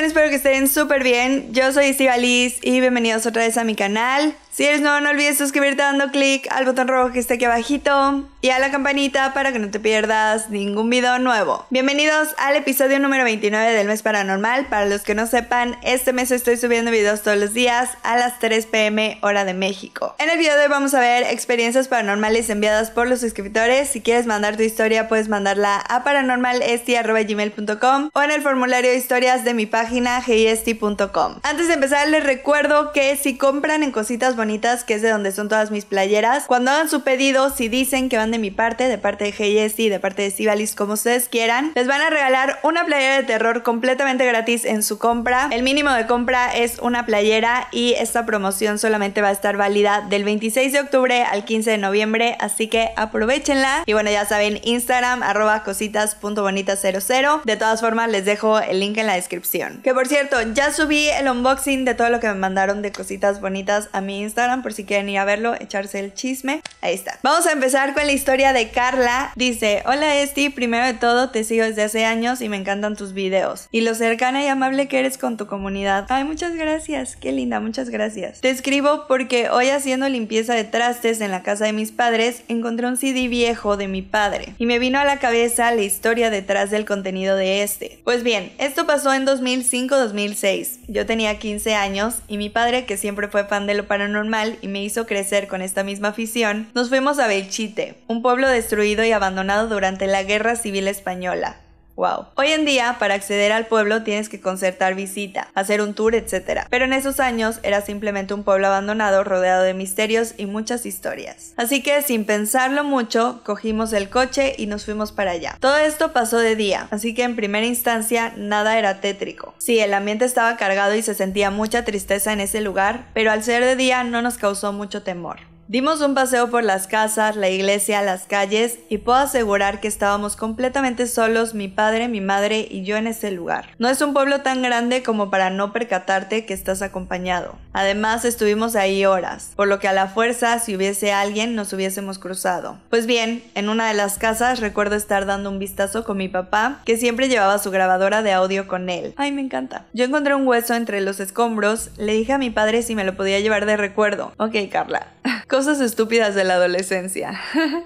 Espero que estén súper bien. Yo soy Estibaliz y bienvenidos otra vez a mi canal. Si eres nuevo, no olvides suscribirte dando clic al botón rojo que está aquí abajito y a la campanita para que no te pierdas ningún video nuevo. Bienvenidos al episodio número 29 del mes paranormal. Para los que no sepan, este mes estoy subiendo videos todos los días a las 3 p.m. hora de México. En el video de hoy vamos a ver experiencias paranormales enviadas por los suscriptores. Si quieres mandar tu historia, puedes mandarla a paranormalestee@gmail.com o en el formulario de historias de mi página HeyEstee.com. Antes de empezar, les recuerdo que si compran en Cositas Bonitas, que es de donde son todas mis playeras, cuando hagan su pedido, si dicen que van de parte de HeyEstee, de parte de Estibaliz, como ustedes quieran, les van a regalar una playera de terror completamente gratis en su compra. El mínimo de compra es una playera y esta promoción solamente va a estar válida del 26 de octubre al 15 de noviembre, así que aprovechenla. Y bueno, ya saben, Instagram, @cositas.bonitas00. De todas formas, les dejo el link en la descripción. Que por cierto, ya subí el unboxing de todo lo que me mandaron de Cositas Bonitas a mi Instagram, por si quieren ir a verlo, echarse el chisme. Ahí está. Vamos a empezar con la historia de Carla. Dice: hola Esti, primero de todo te sigo desde hace años y me encantan tus videos y lo cercana y amable que eres con tu comunidad. Ay, muchas gracias, qué linda, muchas gracias. Te escribo porque hoy haciendo limpieza de trastes en la casa de mis padres encontré un CD viejo de mi padre y me vino a la cabeza la historia detrás del contenido de este. Pues bien, esto pasó en 2005-2006, yo tenía 15 años y mi padre, que siempre fue fan de lo paranormal y me hizo crecer con esta misma afición, nos fuimos a Belchite, un pueblo destruido y abandonado durante la Guerra Civil Española. Wow. Hoy en día, para acceder al pueblo tienes que concertar visita, hacer un tour, etc. Pero en esos años era simplemente un pueblo abandonado rodeado de misterios y muchas historias. Así que, sin pensarlo mucho, cogimos el coche y nos fuimos para allá. Todo esto pasó de día, así que en primera instancia nada era tétrico. Sí, el ambiente estaba cargado y se sentía mucha tristeza en ese lugar, pero al ser de día no nos causó mucho temor. Dimos un paseo por las casas, la iglesia, las calles y puedo asegurar que estábamos completamente solos, mi padre, mi madre y yo en ese lugar. No es un pueblo tan grande como para no percatarte que estás acompañado. Además, estuvimos ahí horas, por lo que a la fuerza, si hubiese alguien, nos hubiésemos cruzado. Pues bien, en una de las casas recuerdo estar dando un vistazo con mi papá, que siempre llevaba su grabadora de audio con él. Ay, me encanta. Yo encontré un hueso entre los escombros, le dije a mi padre si me lo podía llevar de recuerdo. Ok, Carla. Cosas estúpidas de la adolescencia.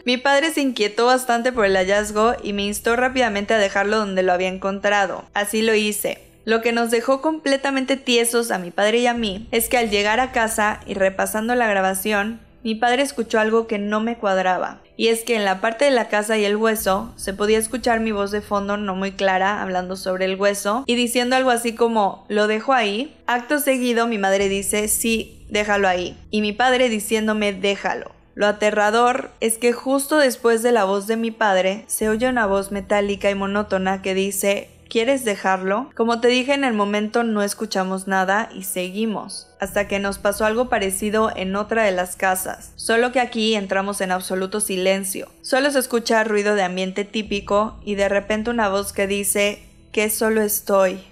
Mi padre se inquietó bastante por el hallazgo y me instó rápidamente a dejarlo donde lo había encontrado. Así lo hice. Lo que nos dejó completamente tiesos a mi padre y a mí es que al llegar a casa y repasando la grabación, mi padre escuchó algo que no me cuadraba. Y es que en la parte de la casa y el hueso se podía escuchar mi voz de fondo no muy clara hablando sobre el hueso y diciendo algo así como «lo dejo ahí». Acto seguido mi madre dice «sí, déjalo ahí» y mi padre diciéndome «déjalo». Lo aterrador es que justo después de la voz de mi padre se oye una voz metálica y monótona que dice «¿quieres dejarlo?». Como te dije, en el momento no escuchamos nada y seguimos, hasta que nos pasó algo parecido en otra de las casas, solo que aquí entramos en absoluto silencio. Solo se escucha ruido de ambiente típico y de repente una voz que dice que solo estoy.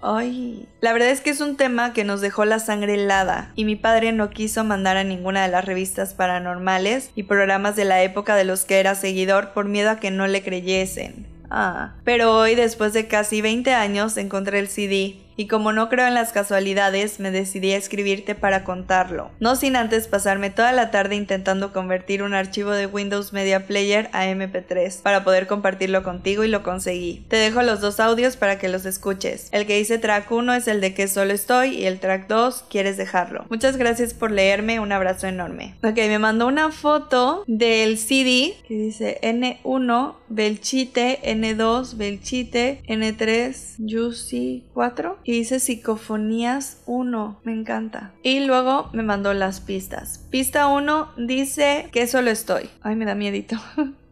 Ay, la verdad es que es un tema que nos dejó la sangre helada y mi padre no quiso mandar a ninguna de las revistas paranormales y programas de la época de los que era seguidor por miedo a que no le creyesen. Ah, pero hoy, después de casi 20 años, encontré el CD y como no creo en las casualidades, me decidí a escribirte para contarlo. No sin antes pasarme toda la tarde intentando convertir un archivo de Windows Media Player a MP3 para poder compartirlo contigo y lo conseguí. Te dejo los dos audios para que los escuches. El que dice track 1 es el de que solo estoy y el track 2, ¿quieres dejarlo? Muchas gracias por leerme, un abrazo enorme. Ok, me mandó una foto del CD que dice N1, Belchite, N2, Belchite, N3, Yusi 4. Y dice psicofonías 1, me encanta. Y luego me mandó las pistas. Pista 1 dice que solo estoy. Ay, me da miedito.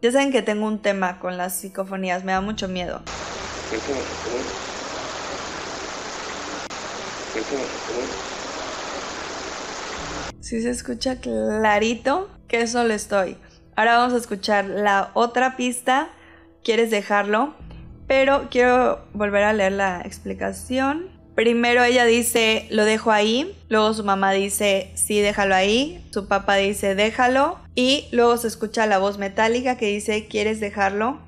Ya saben que tengo un tema con las psicofonías, me da mucho miedo. Sí se escucha clarito que solo estoy. Ahora vamos a escuchar la otra pista, ¿quieres dejarlo? Pero quiero volver a leer la explicación. Primero ella dice, lo dejo ahí. Luego su mamá dice, sí, déjalo ahí. Su papá dice, déjalo. Y luego se escucha la voz metálica que dice, ¿quieres dejarlo?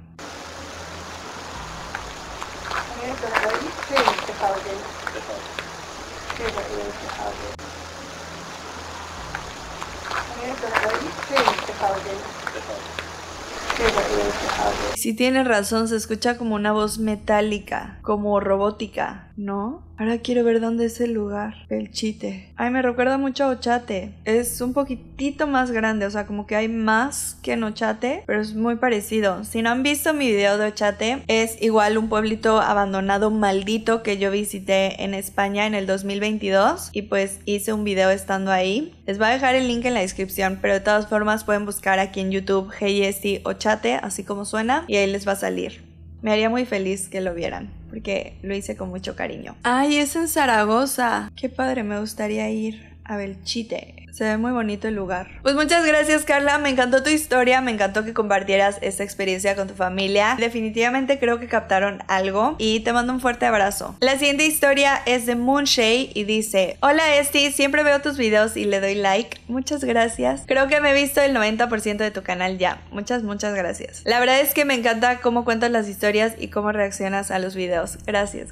Si tiene razón, se escucha como una voz metálica, como robótica, ¿no? Ahora quiero ver dónde es el lugar, Belchite. Ay, me recuerda mucho a Ochate. Es un poquitito más grande, o sea, como que hay más que en Ochate, pero es muy parecido. Si no han visto mi video de Ochate, es igual un pueblito abandonado maldito que yo visité en España en el 2022 y pues hice un video estando ahí. Les voy a dejar el link en la descripción, pero de todas formas pueden buscar aquí en YouTube HeyEstee Ochate, así como suena, y ahí les va a salir. Me haría muy feliz que lo vieran, porque lo hice con mucho cariño. ¡Ay, es en Zaragoza! ¡Qué padre! Me gustaría ir a Belchite. Se ve muy bonito el lugar. Pues muchas gracias, Carla. Me encantó tu historia. Me encantó que compartieras esta experiencia con tu familia. Definitivamente creo que captaron algo y te mando un fuerte abrazo. La siguiente historia es de Moonshay y dice: hola, Esti. Siempre veo tus videos y le doy like. Muchas gracias. Creo que me he visto el 90% de tu canal ya. Muchas gracias. La verdad es que me encanta cómo cuentas las historias y cómo reaccionas a los videos. Gracias.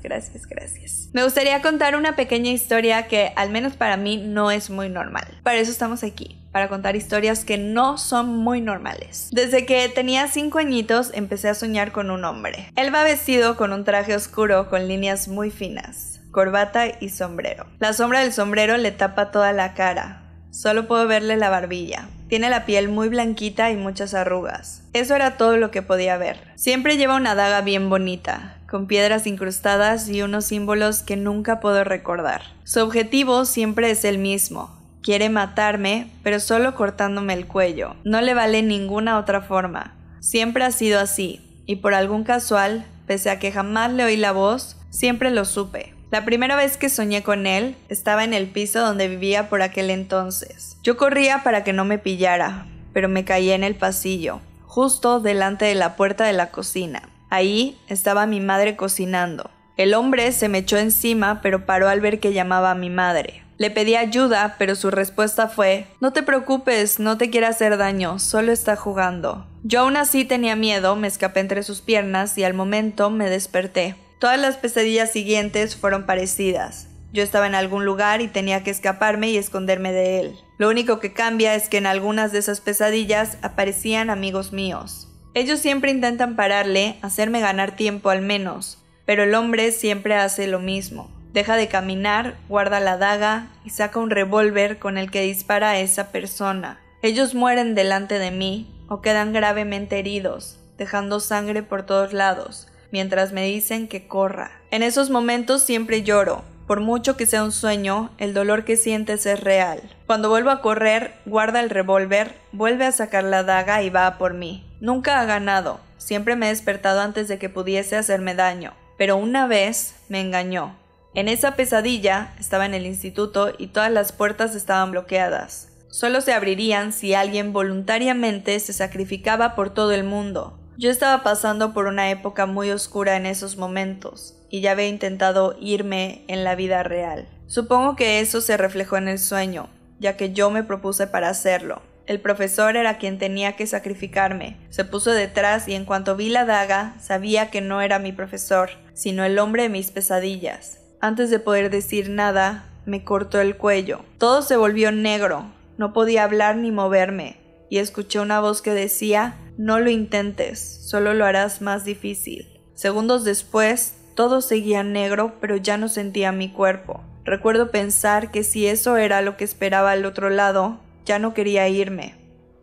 Me gustaría contar una pequeña historia que, al menos para mí, no es muy normal. Para eso estamos aquí, para contar historias que no son muy normales. Desde que tenía 5 añitos empecé a soñar con un hombre. Él va vestido con un traje oscuro con líneas muy finas, corbata y sombrero. La sombra del sombrero le tapa toda la cara. Solo puedo verle la barbilla. Tiene la piel muy blanquita y muchas arrugas. Eso era todo lo que podía ver. Siempre lleva una daga bien bonita, con piedras incrustadas y unos símbolos que nunca puedo recordar. Su objetivo siempre es el mismo. Quiere matarme, pero solo cortándome el cuello. No le vale ninguna otra forma. Siempre ha sido así, y por algún casual, pese a que jamás le oí la voz, siempre lo supe. La primera vez que soñé con él, estaba en el piso donde vivía por aquel entonces. Yo corría para que no me pillara, pero me caí en el pasillo, justo delante de la puerta de la cocina. Ahí estaba mi madre cocinando. El hombre se me echó encima, pero paró al ver que llamaba a mi madre. Le pedí ayuda, pero su respuesta fue: no te preocupes, no te quiere hacer daño, solo está jugando. Yo aún así tenía miedo, me escapé entre sus piernas y al momento me desperté. Todas las pesadillas siguientes fueron parecidas. Yo estaba en algún lugar y tenía que escaparme y esconderme de él. Lo único que cambia es que en algunas de esas pesadillas aparecían amigos míos. Ellos siempre intentan pararle, hacerme ganar tiempo al menos, pero el hombre siempre hace lo mismo. Deja de caminar, guarda la daga y saca un revólver con el que dispara a esa persona. Ellos mueren delante de mí o quedan gravemente heridos, dejando sangre por todos lados, mientras me dicen que corra. En esos momentos siempre lloro. Por mucho que sea un sueño, el dolor que sientes es real. Cuando vuelvo a correr, guarda el revólver, vuelve a sacar la daga y va a por mí. Nunca ha ganado. Siempre me he despertado antes de que pudiese hacerme daño. Pero una vez me engañó. En esa pesadilla estaba en el instituto y todas las puertas estaban bloqueadas. Solo se abrirían si alguien voluntariamente se sacrificaba por todo el mundo. Yo estaba pasando por una época muy oscura en esos momentos y ya había intentado irme en la vida real. Supongo que eso se reflejó en el sueño, ya que yo me propuse para hacerlo. El profesor era quien tenía que sacrificarme. Se puso detrás y en cuanto vi la daga, sabía que no era mi profesor, sino el hombre de mis pesadillas. Antes de poder decir nada, me cortó el cuello. Todo se volvió negro, no podía hablar ni moverme, y escuché una voz que decía: no lo intentes, solo lo harás más difícil. Segundos después, todo seguía negro, pero ya no sentía mi cuerpo. Recuerdo pensar que si eso era lo que esperaba al otro lado, ya no quería irme.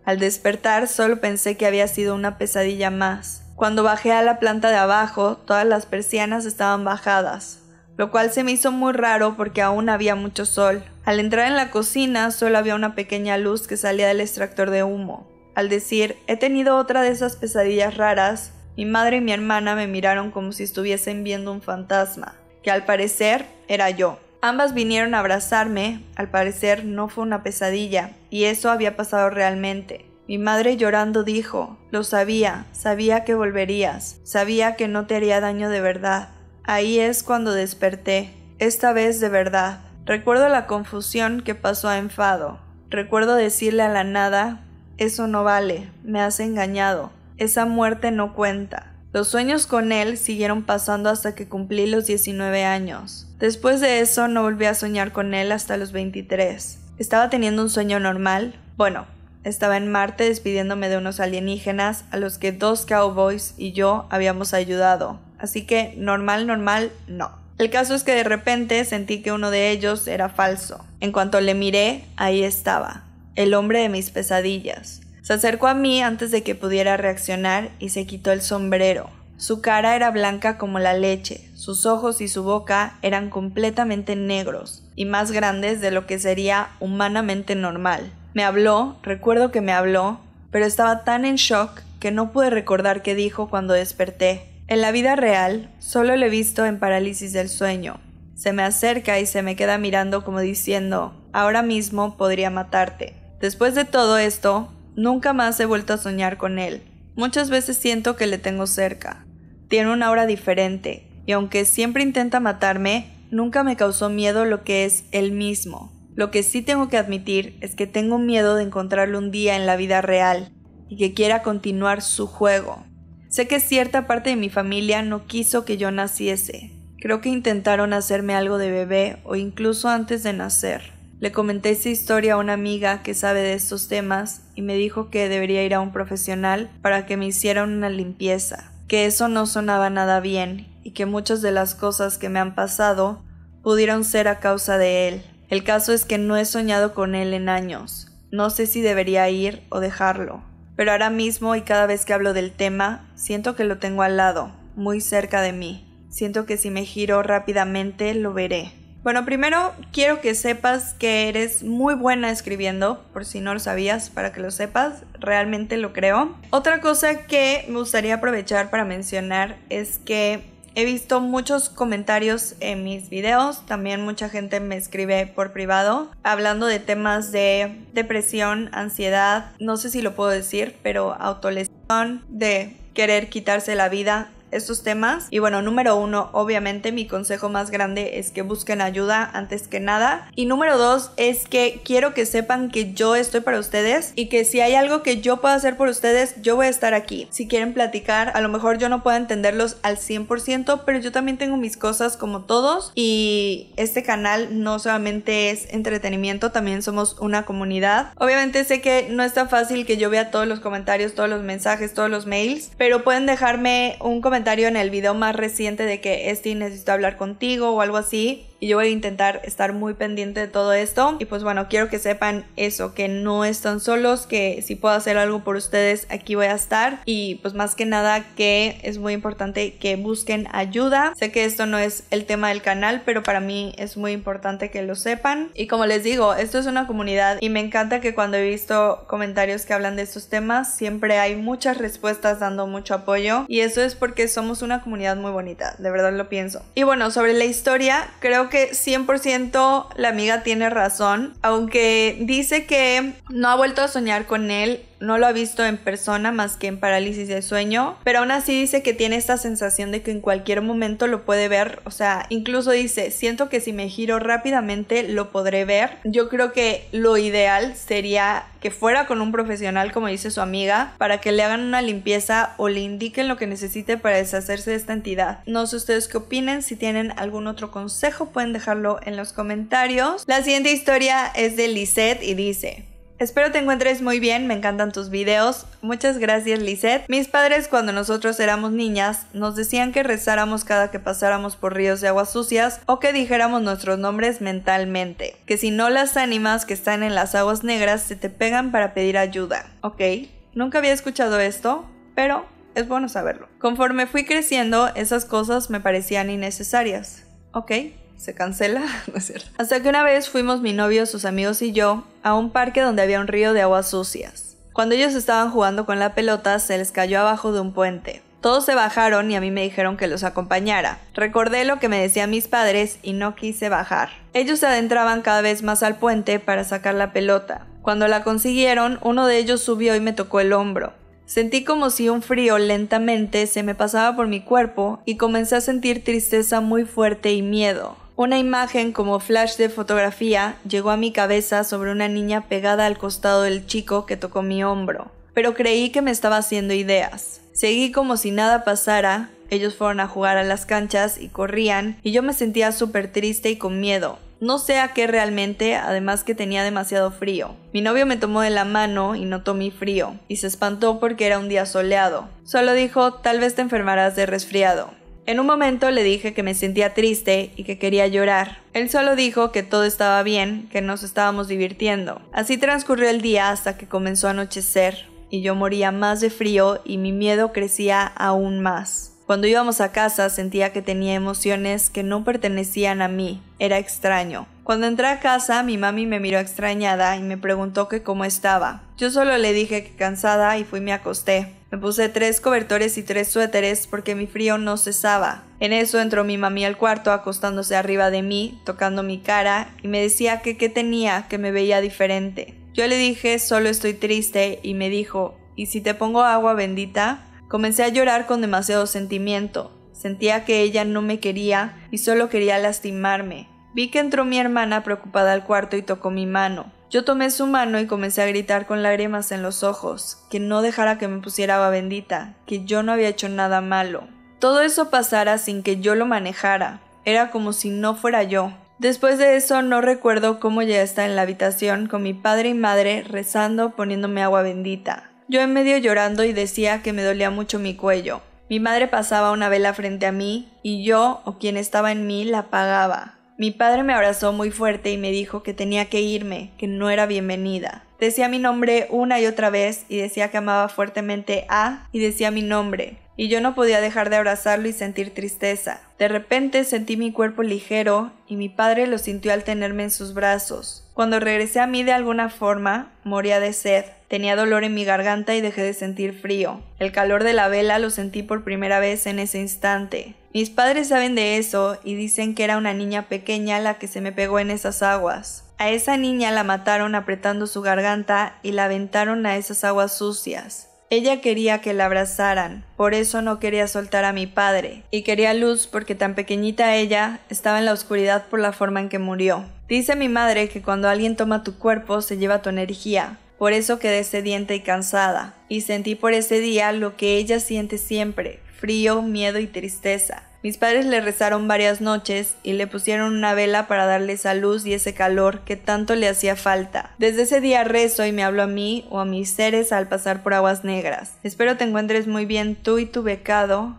Al despertar, solo pensé que había sido una pesadilla más. Cuando bajé a la planta de abajo, todas las persianas estaban bajadas, lo cual se me hizo muy raro porque aún había mucho sol. Al entrar en la cocina solo había una pequeña luz que salía del extractor de humo. Al decir, he tenido otra de esas pesadillas raras, mi madre y mi hermana me miraron como si estuviesen viendo un fantasma, que al parecer era yo. Ambas vinieron a abrazarme, al parecer no fue una pesadilla, y eso había pasado realmente. Mi madre llorando dijo, lo sabía, sabía que volverías, sabía que no te haría daño de verdad. Ahí es cuando desperté, esta vez de verdad. Recuerdo la confusión que pasó a enfado. Recuerdo decirle a la nada, eso no vale, me has engañado, esa muerte no cuenta. Los sueños con él siguieron pasando hasta que cumplí los 19 años. Después de eso no volví a soñar con él hasta los 23. Estaba teniendo un sueño normal. Bueno, estaba en Marte despidiéndome de unos alienígenas a los que 2 cowboys y yo habíamos ayudado. Así que normal, no. El caso es que de repente sentí que uno de ellos era falso. En cuanto le miré, ahí estaba, el hombre de mis pesadillas. Se acercó a mí antes de que pudiera reaccionar y se quitó el sombrero. Su cara era blanca como la leche, sus ojos y su boca eran completamente negros y más grandes de lo que sería humanamente normal. Me habló, recuerdo que me habló, pero estaba tan en shock que no pude recordar qué dijo cuando desperté. En la vida real, solo lo he visto en parálisis del sueño. Se me acerca y se me queda mirando como diciendo, ahora mismo podría matarte. Después de todo esto, nunca más he vuelto a soñar con él. Muchas veces siento que le tengo cerca. Tiene una aura diferente, y aunque siempre intenta matarme, nunca me causó miedo lo que es él mismo. Lo que sí tengo que admitir es que tengo miedo de encontrarlo un día en la vida real, y que quiera continuar su juego. Sé que cierta parte de mi familia no quiso que yo naciese. Creo que intentaron hacerme algo de bebé o incluso antes de nacer. Le comenté esa historia a una amiga que sabe de estos temas y me dijo que debería ir a un profesional para que me hicieran una limpieza, que eso no sonaba nada bien y que muchas de las cosas que me han pasado pudieron ser a causa de él. El caso es que no he soñado con él en años. No sé si debería ir o dejarlo, pero ahora mismo y cada vez que hablo del tema, siento que lo tengo al lado, muy cerca de mí. Siento que si me giro rápidamente lo veré. Bueno, primero quiero que sepas que eres muy buena escribiendo, por si no lo sabías, para que lo sepas, realmente lo creo. Otra cosa que me gustaría aprovechar para mencionar es que he visto muchos comentarios en mis videos, también mucha gente me escribe por privado, hablando de temas de depresión, ansiedad, no sé si lo puedo decir, pero autolesión, de querer quitarse la vida, estos temas. Y bueno, número 1, obviamente mi consejo más grande es que busquen ayuda antes que nada. Y número 2 es que quiero que sepan que yo estoy para ustedes y que si hay algo que yo pueda hacer por ustedes, yo voy a estar aquí. Si quieren platicar, a lo mejor yo no puedo entenderlos al 100%, pero yo también tengo mis cosas como todos y este canal no solamente es entretenimiento, también somos una comunidad. Obviamente sé que no es tan fácil que yo vea todos los comentarios, todos los mensajes, todos los mails, pero pueden dejarme un comentario en el video más reciente de que Esti necesito hablar contigo o algo así y yo voy a intentar estar muy pendiente de todo esto. Y pues bueno, quiero que sepan eso, que no están solos, que si puedo hacer algo por ustedes aquí voy a estar y pues más que nada que es muy importante que busquen ayuda. Sé que esto no es el tema del canal, pero para mí es muy importante que lo sepan y como les digo, esto es una comunidad y me encanta que cuando he visto comentarios que hablan de estos temas siempre hay muchas respuestas dando mucho apoyo y eso es porque somos una comunidad muy bonita, de verdad lo pienso. Y bueno, sobre la historia, creo que 100% la amiga tiene razón, aunque dice que no ha vuelto a soñar con él, no lo ha visto en persona más que en parálisis de sueño, pero aún así dice que tiene esta sensación de que en cualquier momento lo puede ver, o sea, incluso dice, siento que si me giro rápidamente lo podré ver. Yo creo que lo ideal sería que fuera con un profesional, como dice su amiga, para que le hagan una limpieza o le indiquen lo que necesite para deshacerse de esta entidad. No sé ustedes qué opinen, si tienen algún otro consejo pueden dejarlo en los comentarios. La siguiente historia es de Lisette y dice... Espero te encuentres muy bien, me encantan tus videos. Muchas gracias, Lisette. Mis padres, cuando nosotros éramos niñas, nos decían que rezáramos cada que pasáramos por ríos de aguas sucias o que dijéramos nuestros nombres mentalmente. Que si no, las ánimas que están en las aguas negras se te pegan para pedir ayuda. Ok, nunca había escuchado esto, pero es bueno saberlo. Conforme fui creciendo, esas cosas me parecían innecesarias. Ok. ¿Se cancela? No es cierto. Hasta que una vez fuimos mi novio, sus amigos y yo a un parque donde había un río de aguas sucias. Cuando ellos estaban jugando con la pelota, se les cayó abajo de un puente. Todos se bajaron y a mí me dijeron que los acompañara. Recordé lo que me decían mis padres y no quise bajar. Ellos se adentraban cada vez más al puente para sacar la pelota. Cuando la consiguieron, uno de ellos subió y me tocó el hombro. Sentí como si un frío lentamente se me pasaba por mi cuerpo y comencé a sentir tristeza muy fuerte y miedo. Una imagen como flash de fotografía llegó a mi cabeza sobre una niña pegada al costado del chico que tocó mi hombro, pero creí que me estaba haciendo ideas. Seguí como si nada pasara, ellos fueron a jugar a las canchas y corrían, y yo me sentía súper triste y con miedo. No sé a qué realmente, además que tenía demasiado frío. Mi novio me tomó de la mano y notó mi frío, y se espantó porque era un día soleado. Solo dijo, tal vez te enfermarás de resfriado. En un momento le dije que me sentía triste y que quería llorar. Él solo dijo que todo estaba bien, que nos estábamos divirtiendo. Así transcurrió el día hasta que comenzó a anochecer, y yo moría más de frío y mi miedo crecía aún más. Cuando íbamos a casa sentía que tenía emociones que no pertenecían a mí, era extraño. Cuando entré a casa mi mami me miró extrañada y me preguntó que cómo estaba. Yo solo le dije que cansada y fui y me acosté. Me puse 3 cobertores y 3 suéteres porque mi frío no cesaba. En eso entró mi mami al cuarto acostándose arriba de mí, tocando mi cara y me decía que qué tenía, que me veía diferente. Yo le dije solo estoy triste y me dijo ¿y si te pongo agua bendita? Comencé a llorar con demasiado sentimiento. Sentía que ella no me quería y solo quería lastimarme. Vi que entró mi hermana preocupada al cuarto y tocó mi mano. Yo tomé su mano y comencé a gritar con lágrimas en los ojos, que no dejara que me pusiera agua bendita, que yo no había hecho nada malo. Todo eso pasara sin que yo lo manejara. Era como si no fuera yo. Después de eso no recuerdo cómo llegué a estar en la habitación con mi padre y madre rezando poniéndome agua bendita. Yo en medio llorando y decía que me dolía mucho mi cuello. Mi madre pasaba una vela frente a mí y yo, o quien estaba en mí, la apagaba. Mi padre me abrazó muy fuerte y me dijo que tenía que irme, que no era bienvenida. Decía mi nombre una y otra vez y decía que amaba fuertemente a y decía mi nombre. Y yo no podía dejar de abrazarlo y sentir tristeza. De repente sentí mi cuerpo ligero y mi padre lo sintió al tenerme en sus brazos. Cuando regresé a mí de alguna forma, moría de sed. Tenía dolor en mi garganta y dejé de sentir frío. El calor de la vela lo sentí por primera vez en ese instante. Mis padres saben de eso y dicen que era una niña pequeña la que se me pegó en esas aguas. A esa niña la mataron apretando su garganta y la aventaron a esas aguas sucias. Ella quería que la abrazaran, por eso no quería soltar a mi padre, y quería luz porque tan pequeñita ella estaba en la oscuridad por la forma en que murió. Dice mi madre que cuando alguien toma tu cuerpo se lleva tu energía, por eso quedé sedienta y cansada, y sentí por ese día lo que ella siente siempre, frío, miedo y tristeza. Mis padres le rezaron varias noches y le pusieron una vela para darle esa luz y ese calor que tanto le hacía falta. Desde ese día rezo y me hablo a mí o a mis seres al pasar por aguas negras. Espero te encuentres muy bien tú y tu becado.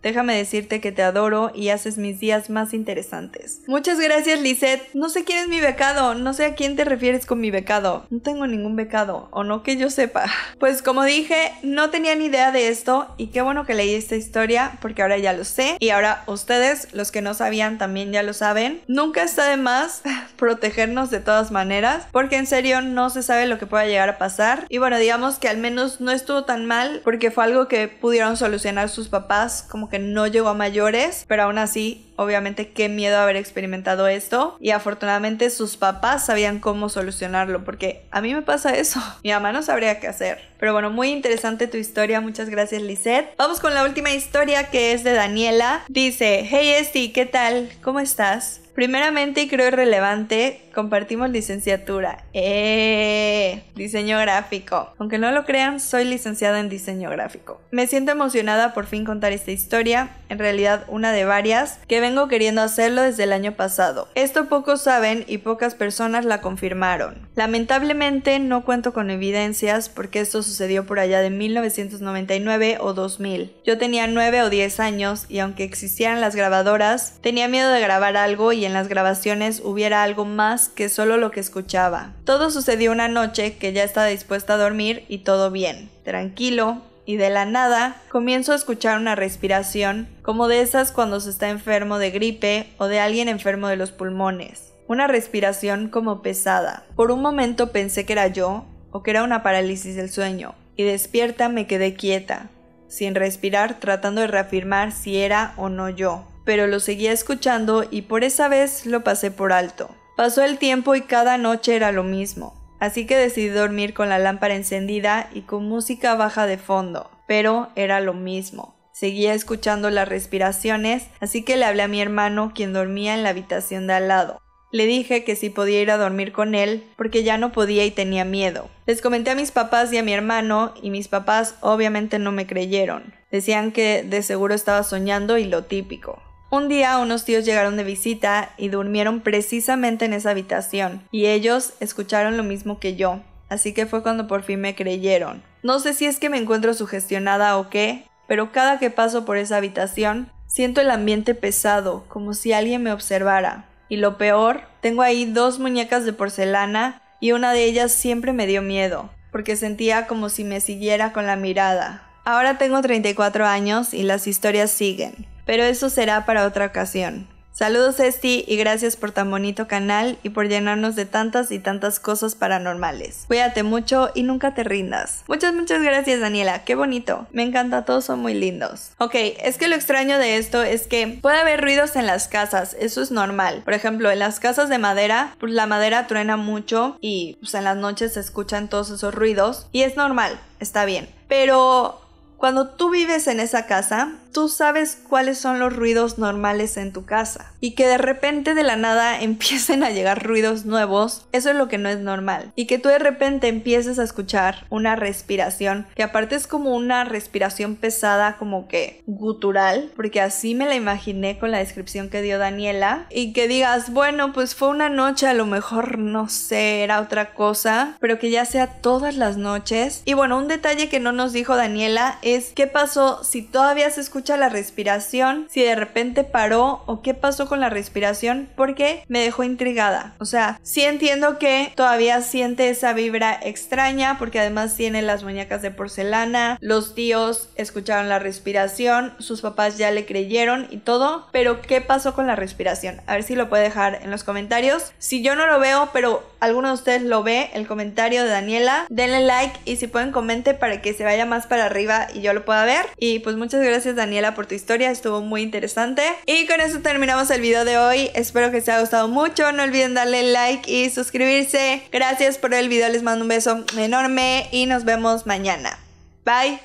Déjame decirte que te adoro y haces mis días más interesantes. Muchas gracias, Lisette. No sé quién es mi becado, no sé a quién te refieres con mi becado. No tengo ningún becado, o no que yo sepa. Pues como dije, no tenía ni idea de esto y qué bueno que leí esta historia porque ahora ya lo sé. Y ahora ustedes, los que no sabían, también ya lo saben. Nunca está de más protegernos de todas maneras porque en serio no se sabe lo que pueda llegar a pasar. Y bueno, digamos que al menos no estuvo tan mal porque fue algo que pudieron solucionar sus papás, como que no llegó a mayores, pero aún así obviamente qué miedo haber experimentado esto, y afortunadamente sus papás sabían cómo solucionarlo, porque a mí me pasa eso, mi mamá no sabría qué hacer. Pero bueno, muy interesante tu historia, muchas gracias, Lisette. Vamos con la última historia, que es de Daniela. Dice: Hey Esti, ¿qué tal? ¿Cómo estás? Primeramente, y creo irrelevante, compartimos licenciatura. Diseño gráfico. Aunque no lo crean, soy licenciada en diseño gráfico. Me siento emocionada por fin contar esta historia, en realidad una de varias, que vengo queriendo hacerlo desde el año pasado. Esto pocos saben y pocas personas la confirmaron. Lamentablemente no cuento con evidencias porque esto sucedió por allá de 1999 o 2000. Yo tenía 9 o 10 años y aunque existieran las grabadoras, tenía miedo de grabar algo y en las grabaciones hubiera algo más que solo lo que escuchaba. Todo sucedió una noche que ya estaba dispuesta a dormir y todo bien, tranquilo, y de la nada comienzo a escuchar una respiración, como de esas cuando se está enfermo de gripe o de alguien enfermo de los pulmones. Una respiración como pesada. Por un momento pensé que era yo o que era una parálisis del sueño, y despierta me quedé quieta, sin respirar, tratando de reafirmar si era o no yo. Pero lo seguía escuchando y por esa vez lo pasé por alto. Pasó el tiempo y cada noche era lo mismo. así que decidí dormir con la lámpara encendida y con música baja de fondo, pero era lo mismo. Seguía escuchando las respiraciones, así que le hablé a mi hermano, quien dormía en la habitación de al lado. Le dije que si podía ir a dormir con él, porque ya no podía y tenía miedo. Les comenté a mis papás y a mi hermano, y mis papás obviamente no me creyeron. Decían que de seguro estaba soñando y lo típico. Un día unos tíos llegaron de visita y durmieron precisamente en esa habitación, y ellos escucharon lo mismo que yo, así que fue cuando por fin me creyeron. No sé si es que me encuentro sugestionada o qué, pero cada que paso por esa habitación, siento el ambiente pesado, como si alguien me observara. Y lo peor, tengo ahí dos muñecas de porcelana y una de ellas siempre me dio miedo, porque sentía como si me siguiera con la mirada. Ahora tengo 34 años y las historias siguen, pero eso será para otra ocasión. Saludos Esti y gracias por tan bonito canal y por llenarnos de tantas y tantas cosas paranormales. Cuídate mucho y nunca te rindas. Muchas gracias Daniela, qué bonito. Me encanta, todos son muy lindos. Ok, es que lo extraño de esto es que puede haber ruidos en las casas, eso es normal. Por ejemplo, en las casas de madera, pues la madera truena mucho y pues en las noches se escuchan todos esos ruidos y es normal, está bien. Pero cuando tú vives en esa casa, tú sabes cuáles son los ruidos normales en tu casa. Y que de repente de la nada empiecen a llegar ruidos nuevos, eso es lo que no es normal. Y que tú de repente empieces a escuchar una respiración, que aparte es como una respiración pesada, como que gutural, porque así me la imaginé con la descripción que dio Daniela. Y que digas, bueno, pues fue una noche, a lo mejor, no sé, era otra cosa, pero que ya sea todas las noches. Y bueno, un detalle que no nos dijo Daniela es qué pasó si todavía se escucha la respiración, si de repente paró o qué pasó con la respiración, porque me dejó intrigada. O sea, sí entiendo que todavía siente esa vibra extraña, porque además tiene las muñecas de porcelana, los tíos escucharon la respiración, sus papás ya le creyeron y todo, pero ¿qué pasó con la respiración? A ver si lo puede dejar en los comentarios. Si yo no lo veo, pero alguno de ustedes lo ve, el comentario de Daniela, denle like y si pueden comente para que se vaya más para arriba y yo lo pueda ver. Y pues muchas gracias Daniela por tu historia, estuvo muy interesante. Y con eso terminamos el video de hoy, espero que os haya gustado mucho, no olviden darle like y suscribirse. Gracias por el video, les mando un beso enorme y nos vemos mañana. Bye.